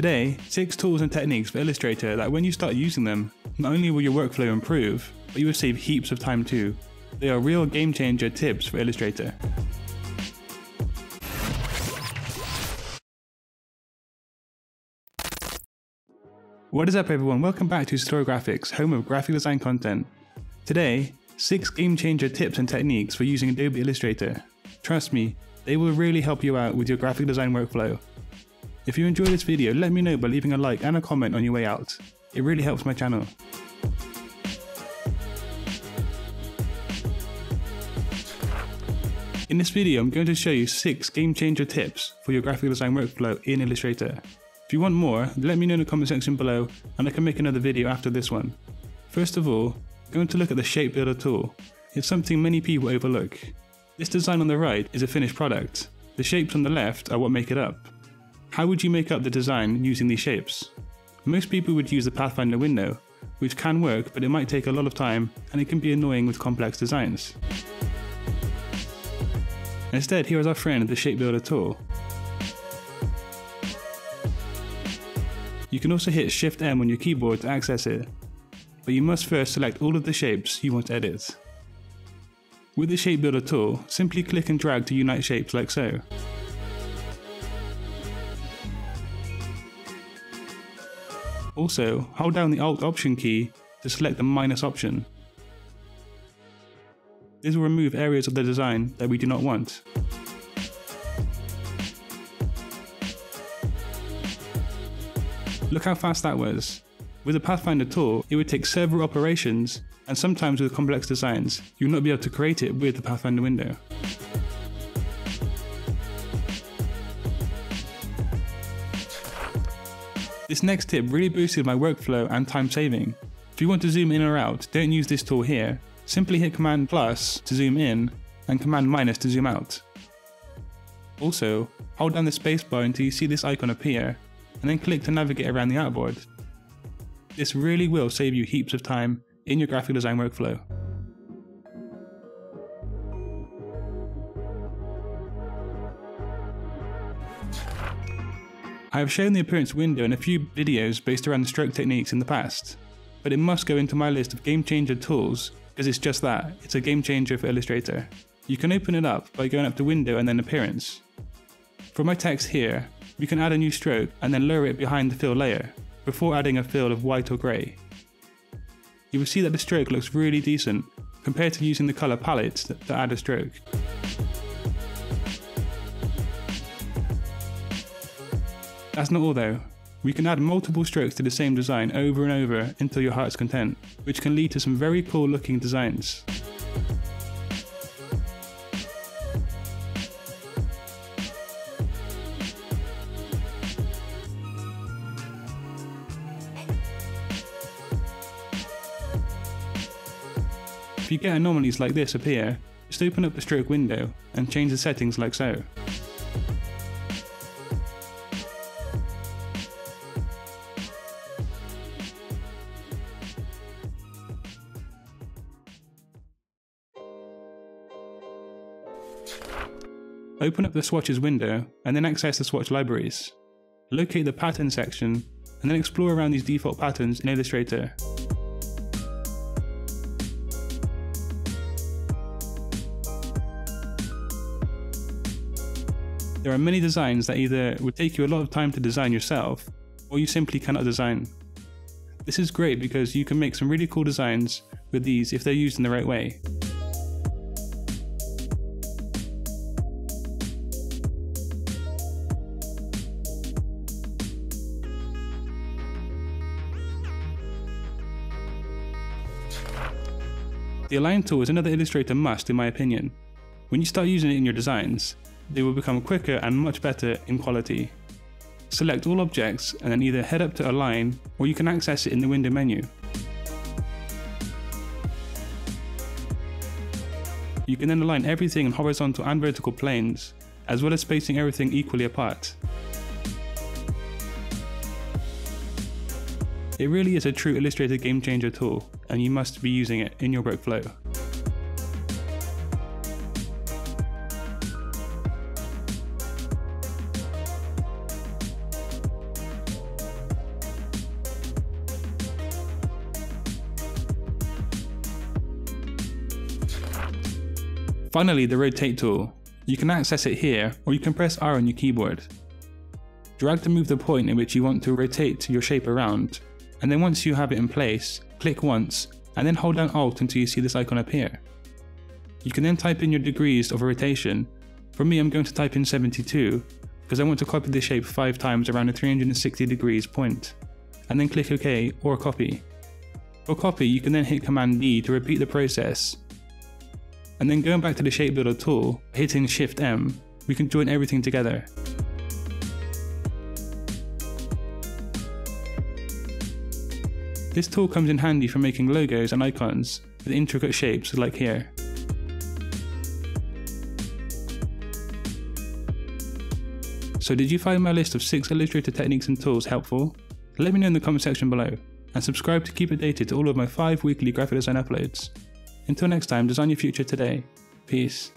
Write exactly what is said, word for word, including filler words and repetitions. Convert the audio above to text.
Today, six tools and techniques for Illustrator that when you start using them, not only will your workflow improve, but you will save heaps of time too. They are real game changer tips for Illustrator. What is up everyone, welcome back to Satori Graphics, home of graphic design content. Today, six game changer tips and techniques for using Adobe Illustrator. Trust me, they will really help you out with your graphic design workflow. If you enjoyed this video, let me know by leaving a like and a comment on your way out. It really helps my channel. In this video, I'm going to show you six game changer tips for your graphic design workflow in Illustrator. If you want more, let me know in the comment section below and I can make another video after this one. First of all, I'm going to look at the Shape Builder tool. It's something many people overlook. This design on the right is a finished product. The shapes on the left are what make it up. How would you make up the design using these shapes? Most people would use the Pathfinder window, which can work, but it might take a lot of time and it can be annoying with complex designs. Instead, here is our friend, the Shape Builder tool. You can also hit shift M on your keyboard to access it, but you must first select all of the shapes you want to edit. With the Shape Builder tool, simply click and drag to unite shapes like so. Also, hold down the Alt Option key to select the minus option. This will remove areas of the design that we do not want. Look how fast that was. With the Pathfinder tool, it would take several operations, and sometimes with complex designs, you will not be able to create it with the Pathfinder window. This next tip really boosted my workflow and time saving. If you want to zoom in or out, don't use this tool here. Simply hit Command plus to zoom in and Command minus to zoom out. Also, hold down the spacebar until you see this icon appear and then click to navigate around the artboard. This really will save you heaps of time in your graphic design workflow. I have shown the appearance window in a few videos based around the stroke techniques in the past, but it must go into my list of game changer tools because it's just that, it's a game changer for Illustrator. You can open it up by going up to window and then appearance. For my text here, you can add a new stroke and then lower it behind the fill layer before adding a fill of white or grey. You will see that the stroke looks really decent compared to using the colour palette to add a stroke. That's not all though. We can add multiple strokes to the same design over and over until your heart's content, which can lead to some very cool looking designs. If you get anomalies like this appear, just open up the stroke window and change the settings like so. Open up the swatches window and then access the swatch libraries. Locate the pattern section and then explore around these default patterns in Illustrator. There are many designs that either would take you a lot of time to design yourself or you simply cannot design. This is great because you can make some really cool designs with these if they're used in the right way. The Align tool is another Illustrator must in my opinion. When you start using it in your designs, they will become quicker and much better in quality. Select all objects and then either head up to Align or you can access it in the window menu. You can then align everything in horizontal and vertical planes, as well as spacing everything equally apart. It really is a true Illustrator game changer tool, and you must be using it in your workflow. Finally, the rotate tool. You can access it here, or you can press R on your keyboard. Drag to move the point at which you want to rotate your shape around, and then once you have it in place, click once, and then hold down Alt until you see this icon appear. You can then type in your degrees of rotation. For me, I'm going to type in seventy-two, because I want to copy the shape five times around a three hundred sixty degrees point, and then click OK or copy. For copy, you can then hit Command D to repeat the process, and then going back to the Shape Builder tool, hitting Shift M, we can join everything together. This tool comes in handy for making logos and icons with intricate shapes like here. So did you find my list of six Illustrator techniques and tools helpful? Let me know in the comment section below, and subscribe to keep updated to all of my five weekly graphic design uploads. Until next time, design your future today. Peace.